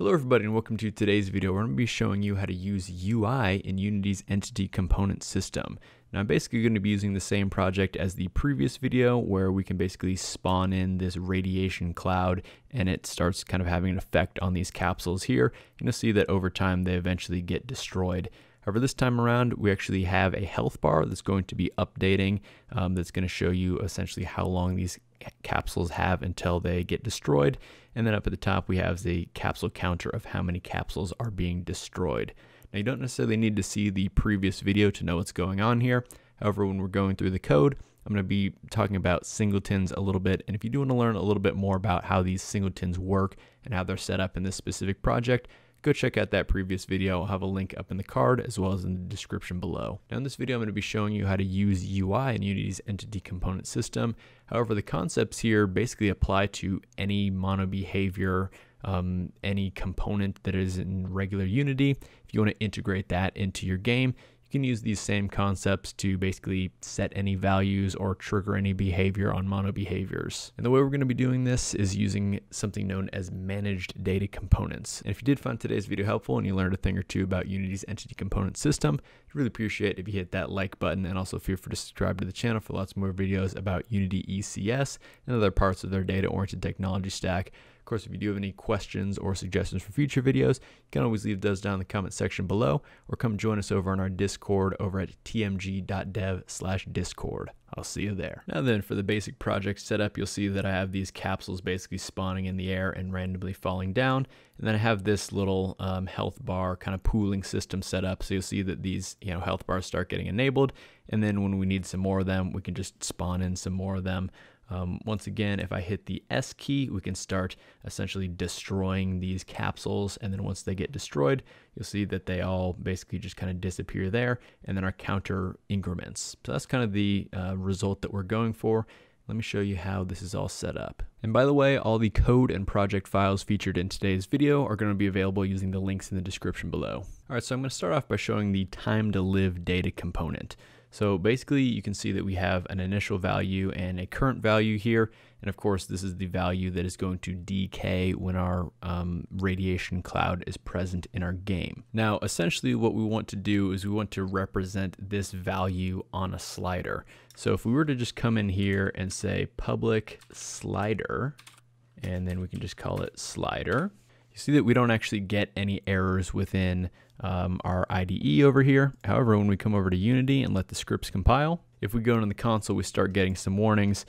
Hello everybody and welcome to today's video. We're going to be showing you how to use UI in Unity's Entity Component System. Now I'm basically going to be using the same project as the previous video where we can basically spawn in this radiation cloud and it starts kind of having an effect on these capsules here. And you'll see that over time they eventually get destroyed. However, this time around, we actually have a health bar that's going to be updating that's going to show you essentially how long these capsules have until they get destroyed. And then up at the top, we have the capsule counter of how many capsules are being destroyed. Now, you don't necessarily need to see the previous video to know what's going on here. However, when we're going through the code, I'm going to be talking about singletons a little bit. And if you do want to learn a little bit more about how these singletons work and how they're set up in this specific project, go check out that previous video. I'll have a link up in the card as well as in the description below. Now in this video, I'm going to be showing you how to use UI in Unity's Entity Component System. However, the concepts here basically apply to any MonoBehaviour, any component that is in regular Unity. If you want to integrate that into your game, you can use these same concepts to basically set any values or trigger any behavior on MonoBehaviours. And the way we're going to be doing this is using something known as managed data components. And if you did find today's video helpful and you learned a thing or two about Unity's Entity Component System, I'd really appreciate it if you hit that like button, and also feel free to subscribe to the channel for lots more videos about Unity ECS and other parts of their data-oriented technology stack. Of course, if you do have any questions or suggestions for future videos, you can always leave those down in the comment section below, or come join us over on our Discord over at tmg.dev/discord. I'll see you there. Now then, for the basic project setup, you'll see that I have these capsules basically spawning in the air and randomly falling down. And then I have this little health bar kind of pooling system set up. So you'll see that these health bars start getting enabled. And then when we need some more of them, we can just spawn in some more of them. Once again, if I hit the S key, we can start essentially destroying these capsules. And then once they get destroyed, you'll see that they all basically just kind of disappear there. And then our counter increments. So that's kind of the result that we're going for. Let me show you how this is all set up. And by the way, all the code and project files featured in today's video are going to be available using the links in the description below. All right, so I'm going to start off by showing the time to live data component. So basically you can see that we have an initial value and a current value here. And of course, this is the value that is going to decay when our radiation cloud is present in our game. Now, essentially what we want to do is we want to represent this value on a slider. So if we were to just come in here and say public slider, and then we can just call it slider. You see that we don't actually get any errors within our IDE over here. However, when we come over to Unity and let the scripts compile, if we go into the console, we start getting some warnings,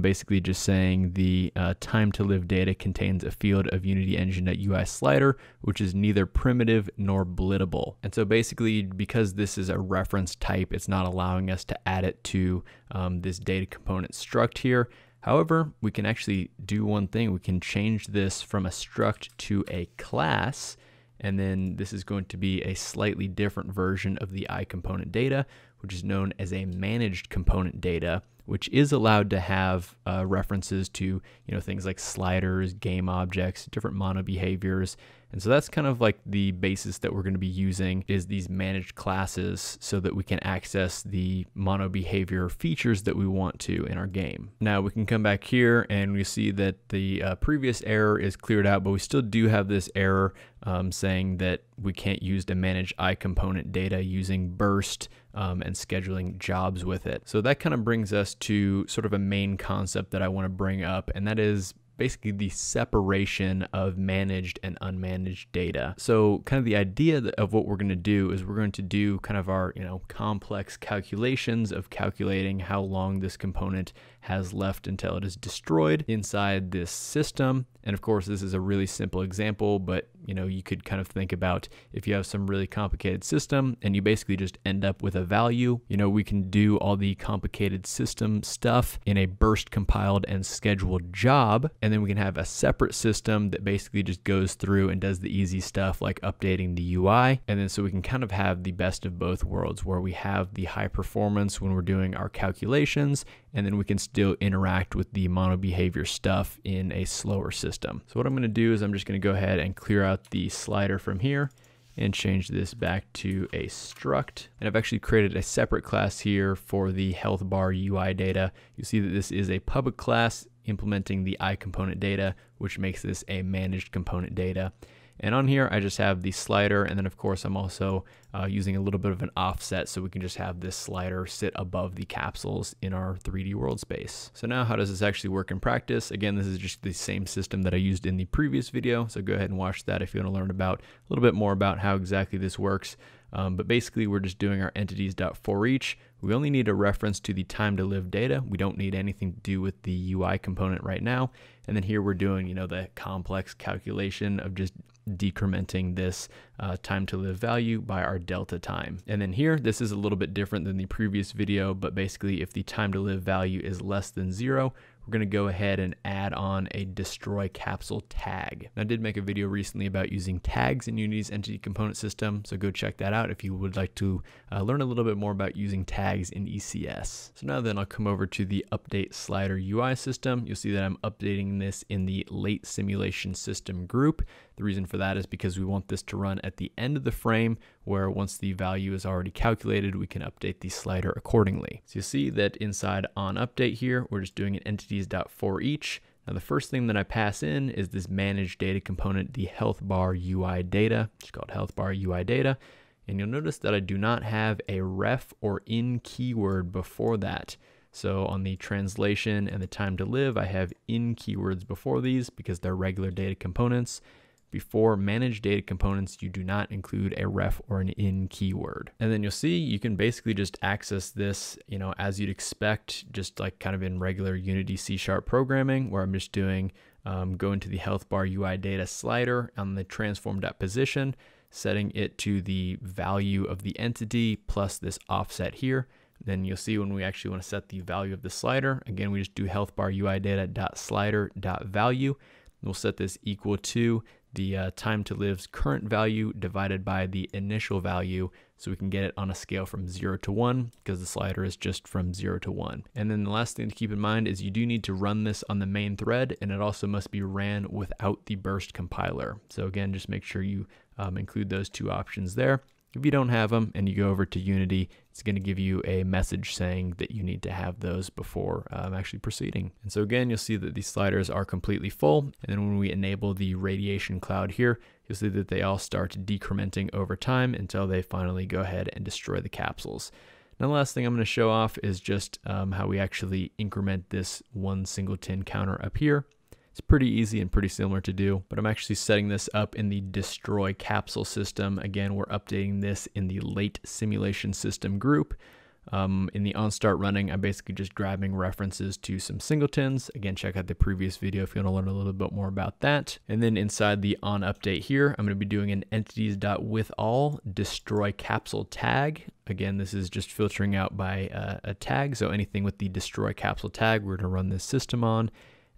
basically just saying the time to live data contains a field of UnityEngine.UI.Slider, which is neither primitive nor blittable. And so basically, because this is a reference type, it's not allowing us to add it to this data component struct here. However, we can actually do one thing. We can change this from a struct to a class, and then this is going to be a slightly different version of the IComponentData, which is known as a managed component data, which is allowed to have references to things like sliders, game objects, different MonoBehaviours. And so that's kind of like the basis that we're going to be using, is these managed classes, so that we can access the MonoBehaviour features that we want to in our game. Now we can come back here and we see that the previous error is cleared out, but we still do have this error saying that we can't use to manage IComponentData using Burst and scheduling jobs with it. So that kind of brings us to sort of a main concept that I want to bring up, and that is basically the separation of managed and unmanaged data. So kind of the idea of what we're going to do is we're going to do kind of our complex calculations of calculating how long this component has left until it is destroyed inside this system. And of course, this is a really simple example, but you could kind of think about if you have some really complicated system and you basically just end up with a value. We can do all the complicated system stuff in a burst compiled and scheduled job, and then we can have a separate system that basically just goes through and does the easy stuff like updating the UI. And then so we can kind of have the best of both worlds, where we have the high performance when we're doing our calculations, and then we can still interact with the MonoBehaviour stuff in a slower system. So what I'm going to do is I'm just going to go ahead and clear out the slider from here and change this back to a struct. And I've actually created a separate class here for the health bar UI data. You see that this is a public class implementing the IComponentData, which makes this a managed component data. And on here, I just have the slider. And then of course, I'm also using a little bit of an offset so we can just have this slider sit above the capsules in our 3D world space. So now how does this actually work in practice? Again, this is just the same system that I used in the previous video. So go ahead and watch that if you want to learn about a little bit more about how exactly this works. But basically we're just doing our entities.forEach. We only need a reference to the time to live data. We don't need anything to do with the UI component right now. And then here we're doing, you know, the complex calculation of just decrementing this time to live value by our delta time. And then here, this is a little bit different than the previous video, but basically if the time to live value is less than 0, we're going to go ahead and add on a destroy capsule tag. I did make a video recently about using tags in Unity's Entity Component System, so go check that out if you would like to learn a little bit more about using tags in ECS. So now then I'll come over to the update slider UI system. You'll see that I'm updating this in the late simulation system group. The reason for that is because we want this to run at the end of the frame, where once the value is already calculated, we can update the slider accordingly. So you see that inside on update here, we're just doing an entities.forEach. Now the first thing that I pass in is this manage data component, the health bar UI data. It's called health bar UI data. And you'll notice that I do not have a ref or in keyword before that. So on the translation and the time to live, I have in keywords before these because they're regular data components. Before manage data components, you do not include a ref or an in keyword. And then you'll see you can basically just access this, you know, as you'd expect, just like kind of in regular Unity C# programming, where I'm just doing, go into the health bar UI data slider on the transform.position, setting it to the value of the entity plus this offset here. Then you'll see when we actually want to set the value of the slider, again, we just do health bar UI data.slider.value. We'll set this equal to the time to live's current value divided by the initial value, so we can get it on a scale from 0 to 1, because the slider is just from 0 to 1. And then the last thing to keep in mind is you do need to run this on the main thread, and it also must be ran without the burst compiler. So again, just make sure you include those two options there. If you don't have them and you go over to Unity, it's going to give you a message saying that you need to have those before actually proceeding. And so again, you'll see that these sliders are completely full. And then when we enable the radiation cloud here, you'll see that they all start decrementing over time until they finally go ahead and destroy the capsules. Now, the last thing I'm going to show off is just how we actually increment this one singleton counter up here. It's pretty easy and pretty similar to do, but I'm actually setting this up in the destroy capsule system. Again, we're updating this in the late simulation system group. In the on start running, I'm basically just grabbing references to some singletons. Again, check out the previous video if you want to learn a little bit more about that. And then inside the on update here, I'm going to be doing an entities.withAll destroy capsule tag. Again, this is just filtering out by a tag. So anything with the destroy capsule tag, we're going to run this system on.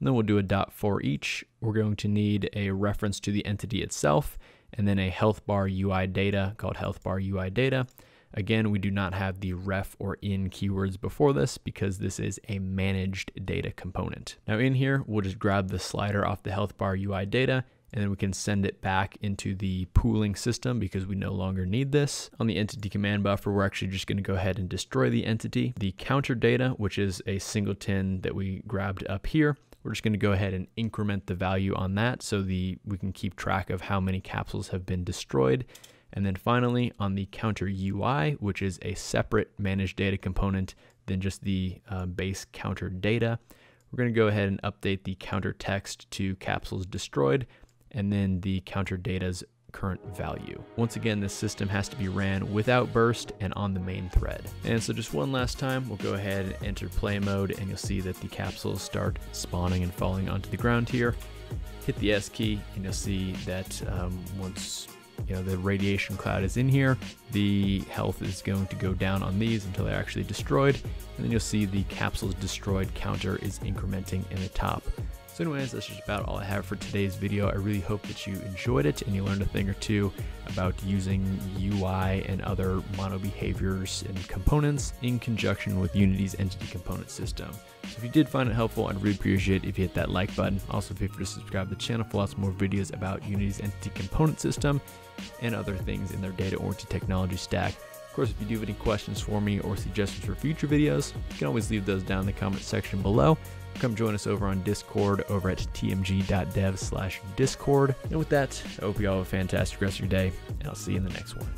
And then we'll do a .forEach. We're going to need a reference to the entity itself, and then a health bar UI data called health bar UI data. Again, we do not have the ref or in keywords before this because this is a managed data component. Now in here, we'll just grab the slider off the health bar UI data, and then we can send it back into the pooling system because we no longer need this. On the entity command buffer, we're actually just going to go ahead and destroy the entity. The counter data, which is a singleton that we grabbed up here, we're just going to go ahead and increment the value on that so we can keep track of how many capsules have been destroyed. And then finally, on the counter UI, which is a separate managed data component than just the base counter data, we're going to go ahead and update the counter text to capsules destroyed, and then the counter data's current value. Once again, this system has to be ran without burst and on the main thread. And so just one last time, we'll go ahead and enter play mode, and you'll see that the capsules start spawning and falling onto the ground here. Hit the S key and you'll see that once the radiation cloud is in here, the health is going to go down on these until they're actually destroyed. And then you'll see the capsules destroyed counter is incrementing in the top. So anyways, that's just about all I have for today's video. I really hope that you enjoyed it and you learned a thing or two about using UI and other MonoBehaviours and components in conjunction with Unity's Entity Component System. So if you did find it helpful, I'd really appreciate it if you hit that like button. Also, feel free to subscribe to the channel for lots more videos about Unity's Entity Component System and other things in their data-oriented technology stack. course, if you do have any questions for me or suggestions for future videos, you can always leave those down in the comment section below. Come join us over on Discord over at tmg.dev/discord. And with that, I hope you all have a fantastic rest of your day, and I'll see you in the next one.